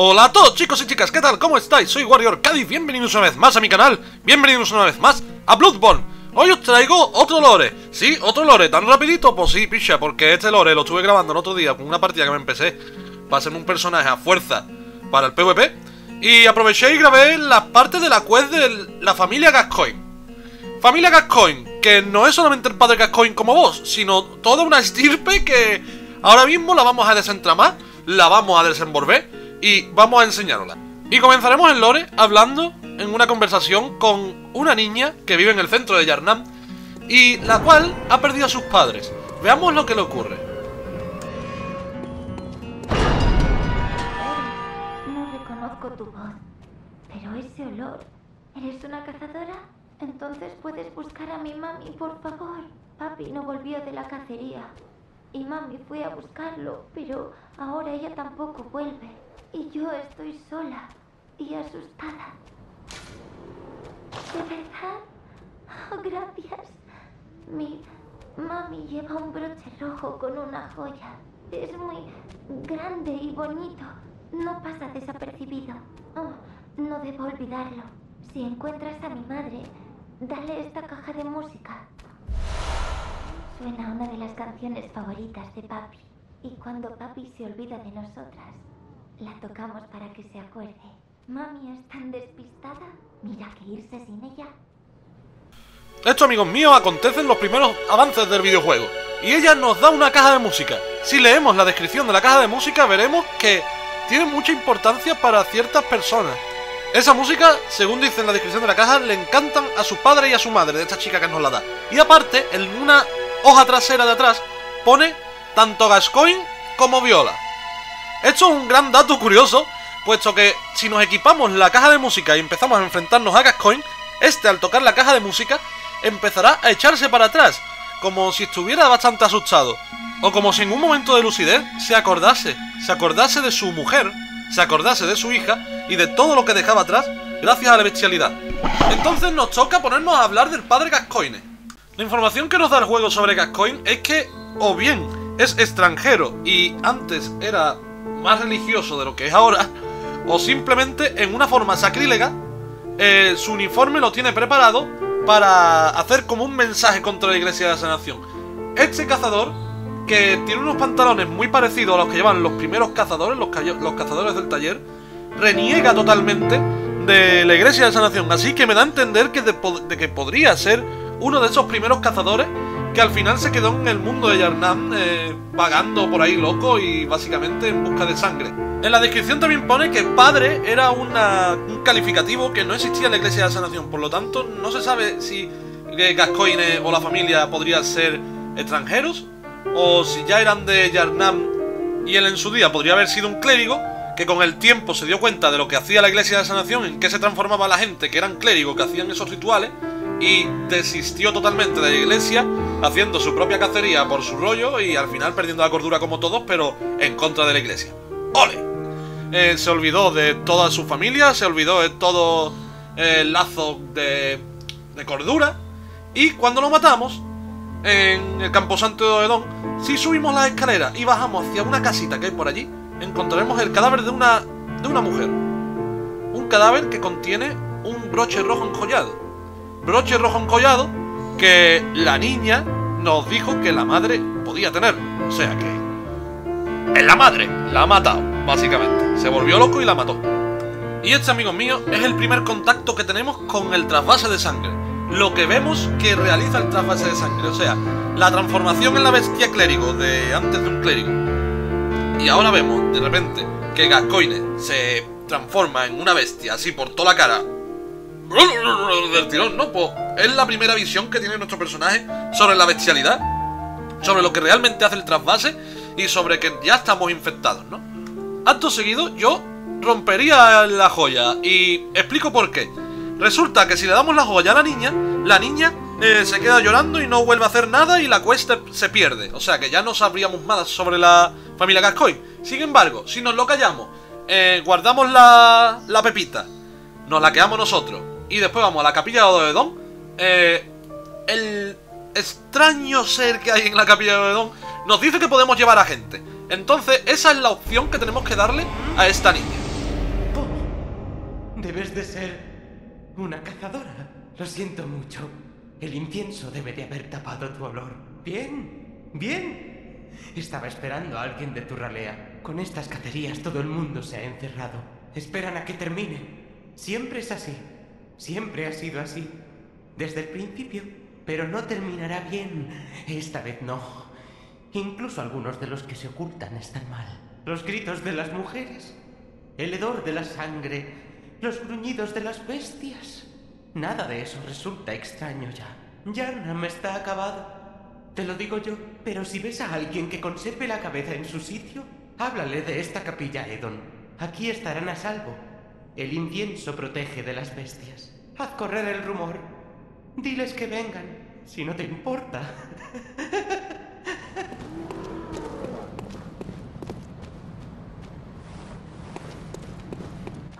Hola a todos chicos y chicas, ¿qué tal? ¿Cómo estáis? Soy Warrior Cádiz, bienvenidos una vez más a mi canal, bienvenidos una vez más a Bloodborne. Hoy os traigo otro lore, sí, otro lore, tan rapidito, pues sí, picha, porque este lore lo estuve grabando el otro día con una partida que me empecé para hacerme un personaje a fuerza para el PvP. Y aproveché y grabé las partes de la quest de la familia Gascoigne. Familia Gascoigne, que no es solamente el padre Gascoigne como vos, sino toda una estirpe que ahora mismo la vamos a desentramar, la vamos a desenvolver y vamos a enseñarosla. Y comenzaremos en lore hablando en una conversación con una niña que vive en el centro de Yharnam y la cual ha perdido a sus padres. Veamos lo que le ocurre. No reconozco tu voz, pero ese olor. ¿Eres una cazadora? Entonces puedes buscar a mi mami, por favor. Papi no volvió de la cacería y mami fue a buscarlo, pero ahora ella tampoco vuelve. Y yo estoy sola y asustada. ¿De verdad? Oh, gracias. Mi mami lleva un broche rojo con una joya. Es muy grande y bonito. No pasa desapercibido. Oh, no debo olvidarlo. Si encuentras a mi madre, dale esta caja de música. Suena una de las canciones favoritas de papi. Y cuando papi se olvida de nosotras, la tocamos para que se acuerde. Mami es tan despistada. Mira que irse sin ella. Esto, amigos míos, acontece en los primeros avances del videojuego. Y ella nos da una caja de música. Si leemos la descripción de la caja de música, veremos que tiene mucha importancia para ciertas personas. Esa música, según dice en la descripción de la caja, le encantan a su padre y a su madre, de esta chica que nos la da. Y aparte, en una hoja trasera de atrás, pone tanto Gascoigne como Viola. Esto es un gran dato curioso, puesto que si nos equipamos la caja de música y empezamos a enfrentarnos a Gascoigne, este al tocar la caja de música empezará a echarse para atrás, como si estuviera bastante asustado, o como si en un momento de lucidez se acordase de su mujer, se acordase de su hija y de todo lo que dejaba atrás gracias a la bestialidad. Entonces nos toca ponernos a hablar del padre Gascoigne. La información que nos da el juego sobre Gascoigne es que, o bien, es extranjero y antes era más religioso de lo que es ahora, o simplemente en una forma sacrílega su uniforme lo tiene preparado para hacer como un mensaje contra la iglesia de esa nación. Este cazador, que tiene unos pantalones muy parecidos a los que llevan los primeros cazadores, los cazadores del taller, reniega totalmente de la iglesia de esa nación, así que me da a entender que que podría ser uno de esos primeros cazadores que al final se quedó en el mundo de Yharnam vagando por ahí loco y básicamente en busca de sangre. En la descripción también pone que padre era un calificativo que no existía en la iglesia de la sanación, por lo tanto no se sabe si Gascoigne o la familia podrían ser extranjeros o si ya eran de Yharnam y él en su día podría haber sido un clérigo que con el tiempo se dio cuenta de lo que hacía la iglesia de la sanación, en qué se transformaba la gente que eran clérigos, que hacían esos rituales, y desistió totalmente de la iglesia, haciendo su propia cacería por su rollo y al final perdiendo la cordura como todos, pero en contra de la iglesia. ¡Ole! Se olvidó de toda su familia, se olvidó de todo el lazo de cordura, y cuando lo matamos en el camposanto de Oedón, si subimos las escaleras y bajamos hacia una casita que hay por allí, encontraremos el cadáver de una mujer. Un cadáver que contiene un broche rojo enjollado. Broche rojo encollado que la niña nos dijo que la madre podía tener. O sea que es la madre, la ha matado, básicamente. Se volvió loco y la mató. Y este, amigos míos, es el primer contacto que tenemos con el trasvase de sangre. Lo que vemos que realiza el trasvase de sangre. O sea, la transformación en la bestia clérigo de antes de un clérigo. Y ahora vemos, de repente, que Gascoigne se transforma en una bestia así por toda la cara. Del tirón, ¿no? Pues es la primera visión que tiene nuestro personaje sobre la bestialidad, sobre lo que realmente hace el trasvase y sobre que ya estamos infectados, ¿no? Acto seguido, yo rompería la joya y explico por qué. Resulta que si le damos la joya a la niña se queda llorando y no vuelve a hacer nada y la cuesta se pierde. O sea que ya no sabríamos más sobre la familia Gascoigne. Sin embargo, si nos lo callamos, guardamos la pepita, nos la quedamos nosotros y después vamos a la capilla de Oedón. El extraño ser que hay en la capilla de Oedón nos dice que podemos llevar a gente. Entonces esa es la opción que tenemos que darle a esta niña. Debes de ser una cazadora. Lo siento mucho. El incienso debe de haber tapado tu olor. Bien, bien. Estaba esperando a alguien de tu ralea. Con estas cacerías todo el mundo se ha encerrado. Esperan a que termine. Siempre es así. Siempre ha sido así. Desde el principio. Pero no terminará bien. Esta vez no. Incluso algunos de los que se ocultan están mal. Los gritos de las mujeres. El hedor de la sangre. Los gruñidos de las bestias. Nada de eso resulta extraño ya. Yharnam está acabado. Te lo digo yo. Pero si ves a alguien que conserve la cabeza en su sitio, háblale de esta capilla Oedón. Aquí estarán a salvo. El incienso protege de las bestias. Haz correr el rumor. Diles que vengan, si no te importa.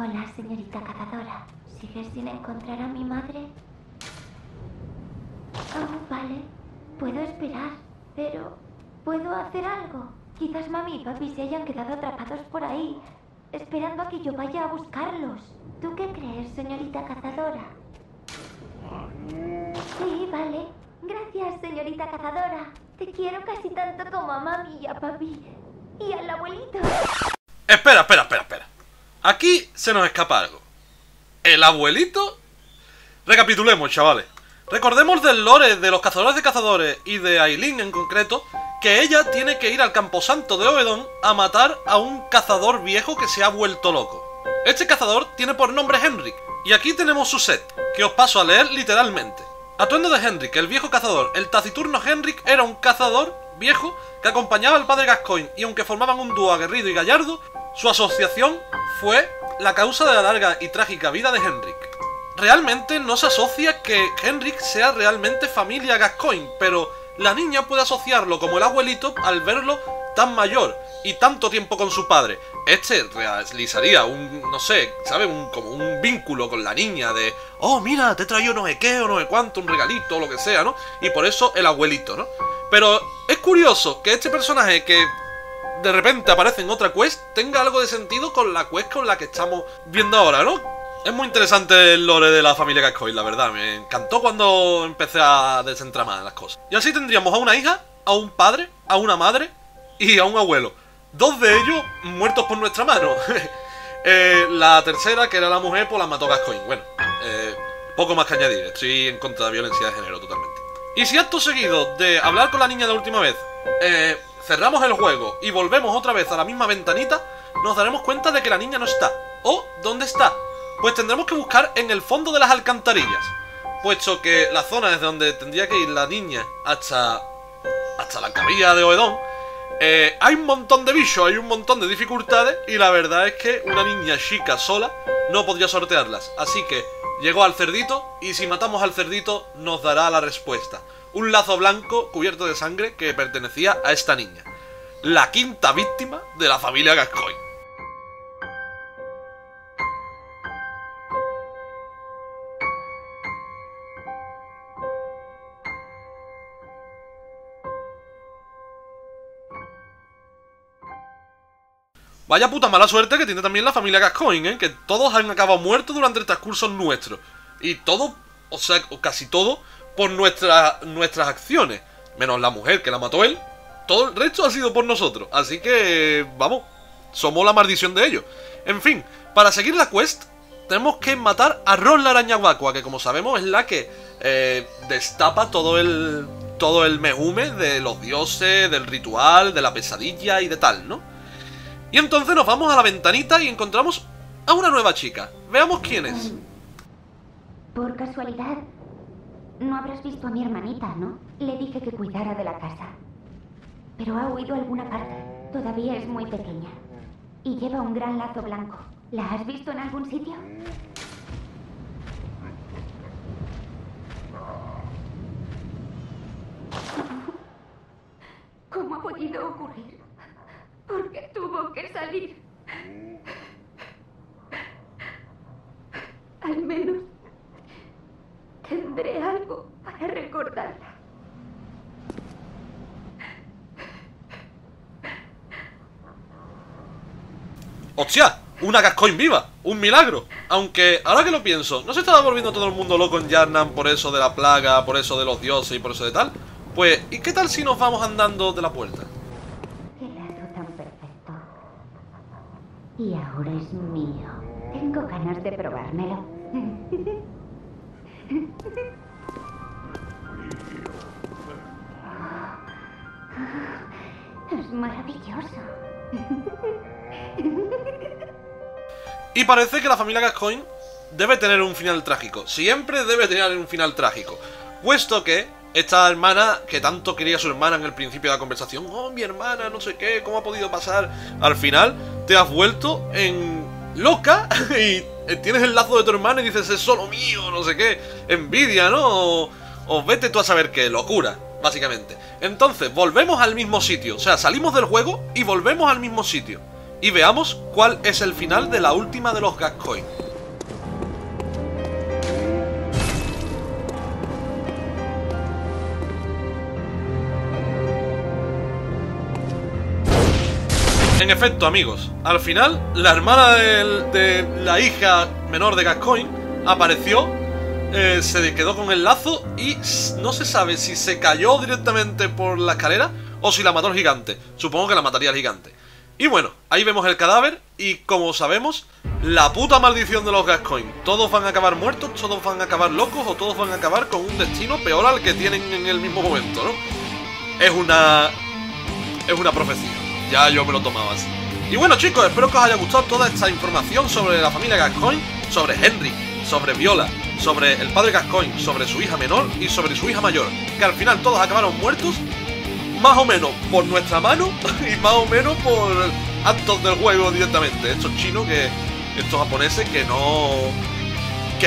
Hola, señorita cazadora. ¿Sigues sin encontrar a mi madre? Ah, vale. Puedo esperar, pero... ¿puedo hacer algo? Quizás mami y papi se hayan quedado atrapados por ahí, esperando a que yo vaya a buscarlos. ¿Tú qué crees, señorita cazadora? Sí, vale. Gracias, señorita cazadora. Te quiero casi tanto como a mami y a papi. Y al abuelito. Espera, espera, espera, espera. Aquí se nos escapa algo. ¿El abuelito? Recapitulemos, chavales. Recordemos del lore de los cazadores de cazadores y de Aileen en concreto, que ella tiene que ir al camposanto de Oedón a matar a un cazador viejo que se ha vuelto loco. Este cazador tiene por nombre Henryk, y aquí tenemos su set, que os paso a leer literalmente. Atuendo de Henryk, el viejo cazador. El taciturno Henryk era un cazador viejo que acompañaba al padre Gascoigne, y aunque formaban un dúo aguerrido y gallardo, su asociación fue la causa de la larga y trágica vida de Henryk. Realmente no se asocia que Henryk sea realmente familia Gascoigne, pero la niña puede asociarlo como el abuelito al verlo tan mayor y tanto tiempo con su padre. Este realizaría un, no sé, ¿sabes? Como un vínculo con la niña de, oh, mira, te he traído no sé qué o no sé cuánto, un regalito o lo que sea, ¿no? Y por eso el abuelito, ¿no? Pero es curioso que este personaje que... de repente aparece en otra quest, tenga algo de sentido con la quest con la que estamos viendo ahora, ¿no? Es muy interesante el lore de la familia Gascoigne, la verdad. Me encantó cuando empecé a desentramar las cosas. Y así tendríamos a una hija, a un padre, a una madre y a un abuelo. Dos de ellos muertos por nuestra mano. La tercera, que era la mujer, pues la mató Gascoigne. Bueno, poco más que añadir. Estoy en contra de violencia de género totalmente. Y si acto seguido de hablar con la niña la última vez... cerramos el juego y volvemos otra vez a la misma ventanita, nos daremos cuenta de que la niña no está. ¿O dónde está? Pues tendremos que buscar en el fondo de las alcantarillas, puesto que la zona desde donde tendría que ir la niña hasta la capilla de Oedón, hay un montón de bichos, hay un montón de dificultades, y la verdad es que una niña chica sola no podría sortearlas. Así que llegó al cerdito, y si matamos al cerdito nos dará la respuesta. Un lazo blanco cubierto de sangre que pertenecía a esta niña. La quinta víctima de la familia Gascoigne. Vaya puta mala suerte que tiene también la familia Gascoigne, ¿eh? Que todos han acabado muertos durante el transcurso nuestro. Y todo, o sea, casi todo... por nuestras acciones, menos la mujer que la mató él, todo el resto ha sido por nosotros, así que, vamos, somos la maldición de ellos. En fin, para seguir la quest, tenemos que matar a Rom la araña vacua, que como sabemos es la que destapa todo el mehume de los dioses, del ritual, de la pesadilla y de tal, ¿no? Y entonces nos vamos a la ventanita y encontramos a una nueva chica. Veamos quién es. Por casualidad... no habrás visto a mi hermanita, ¿no? Le dije que cuidara de la casa. Pero ha huido a alguna parte. Todavía es muy pequeña. Y lleva un gran lazo blanco. ¿La has visto en algún sitio? ¿Cómo ha podido ocurrir? ¿Por qué tuvo que salir? Al menos... tendré algo para recordarla. ¡Hostia! una Gascoigne viva, un milagro. Aunque, ahora que lo pienso, ¿no se estaba volviendo todo el mundo loco en Yharnam por eso de la plaga, por eso de los dioses y por eso de tal? Pues, ¿y qué tal si nos vamos andando de la puerta? Qué lazo tan perfecto. Y ahora es mío. Tengo ganas de probármelo. Es maravilloso. Y parece que la familia Gascoigne debe tener un final trágico. Siempre debe tener un final trágico. Puesto que esta hermana, que tanto quería a su hermana en el principio de la conversación, oh, mi hermana, no sé qué, ¿cómo ha podido pasar? Al final te has vuelto en loca y tienes el lazo de tu hermana y dices, es solo mío, no sé qué, envidia, ¿no? O vete tú a saber qué, locura, básicamente. Entonces, volvemos al mismo sitio, o sea, salimos del juego y volvemos al mismo sitio. Y veamos cuál es el final de la última de los Gascoigne. En efecto, amigos, al final la hermana de la hija menor de Gascoigne apareció, se quedó con el lazo y no se sabe si se cayó directamente por la escalera o si la mató el gigante. Supongo que la mataría el gigante. Y bueno, ahí vemos el cadáver y como sabemos, la puta maldición de los Gascoigne. Todos van a acabar muertos, todos van a acabar locos o todos van a acabar con un destino peor al que tienen en el mismo momento, ¿no? Es una profecía, ya yo me lo tomaba así. Y bueno chicos, espero que os haya gustado toda esta información sobre la familia Gascoigne, sobre Henryk, sobre Viola, sobre el padre Gascoigne, sobre su hija menor y sobre su hija mayor, que al final todos acabaron muertos, más o menos por nuestra mano y más o menos por actos del juego directamente. Estos chinos, que estos japoneses que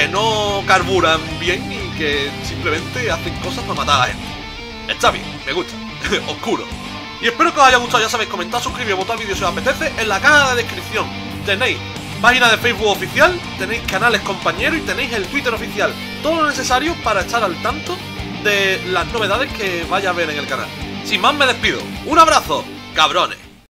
no carburan bien y que simplemente hacen cosas para matar a la gente. Está bien, me gusta, oscuro. Y espero que os haya gustado, ya sabéis, comentad, suscribiros, votar vídeo si os apetece. En la caja de descripción tenéis página de Facebook oficial, tenéis canales compañeros y tenéis el Twitter oficial. Todo lo necesario para estar al tanto de las novedades que vaya a ver en el canal. Sin más me despido. Un abrazo, cabrones.